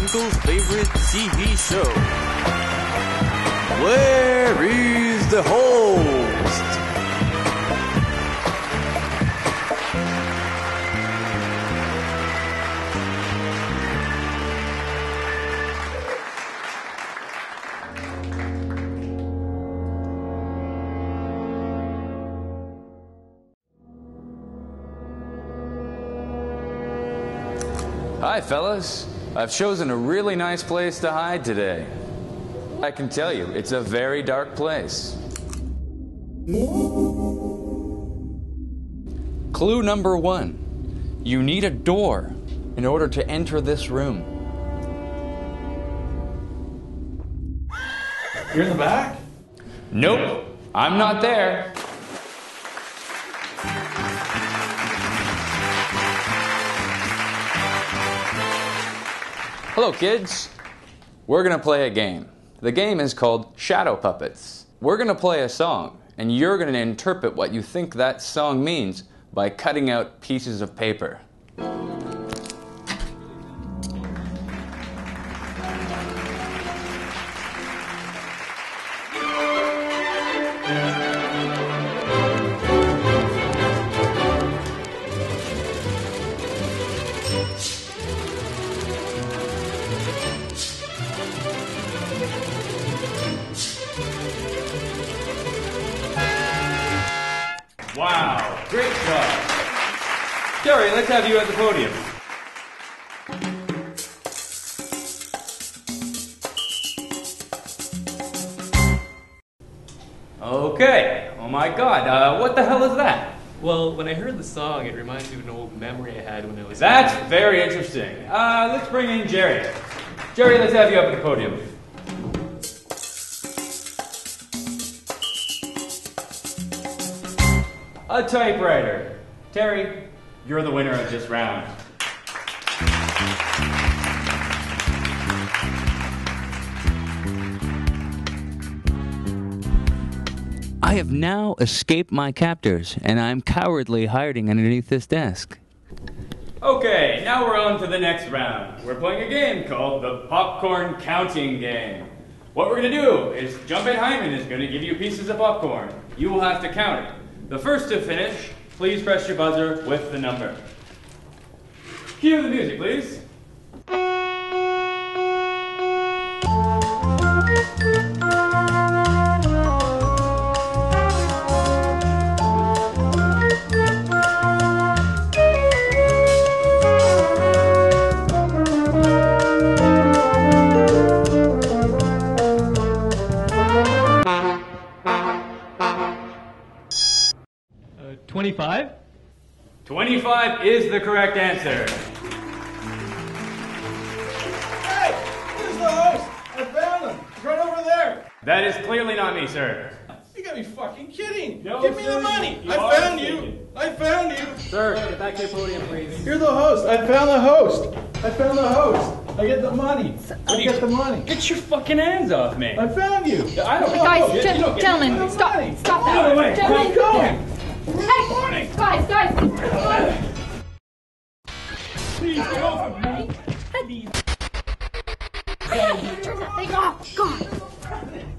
uncle's favorite TV show. Where is the host? Hi fellas, I've chosen a really nice place to hide today. I can tell you, it's a very dark place. Clue number 1. You need a door in order to enter this room. You're in the back? Nope, I'm not there. Hello kids, we're gonna play a game. The game is called Shadow Puppets. We're gonna play a song and you're gonna interpret what you think that song means by cutting out pieces of paper. Wow, great job. Gary, let's have you at the podium. Okay, oh my god, what the hell is that? Well, when I heard the song, it reminds me of an old memory I had when I was... That's young. Very interesting. Let's bring in Jerry. Jerry, let's have you up at the podium. A typewriter. Terry, you're the winner of this round. I have now escaped my captors, and I'm cowardly hiding underneath this desk. Okay, now we're on to the next round. We're playing a game called the Popcorn Counting Game. What we're going to do is Jumpin' Hyman is going to give you pieces of popcorn. You will have to count it. The first to finish, please press your buzzer with the number. Cue the music, please. Is the correct answer. Hey, where's the host? I found him. He's right over there. That is clearly not me, sir. You gotta be fucking kidding. No, give me the money. I found you. Sir, get back to the podium, please. You're the host. I found the host. I get the money. I get the money. Get your fucking hands off me. I found you. I don't know. Guys, gentlemen, stop that. Wait, where are you going? Hey, guys. Please get off of me! Please! Hey, turn that thing off! God!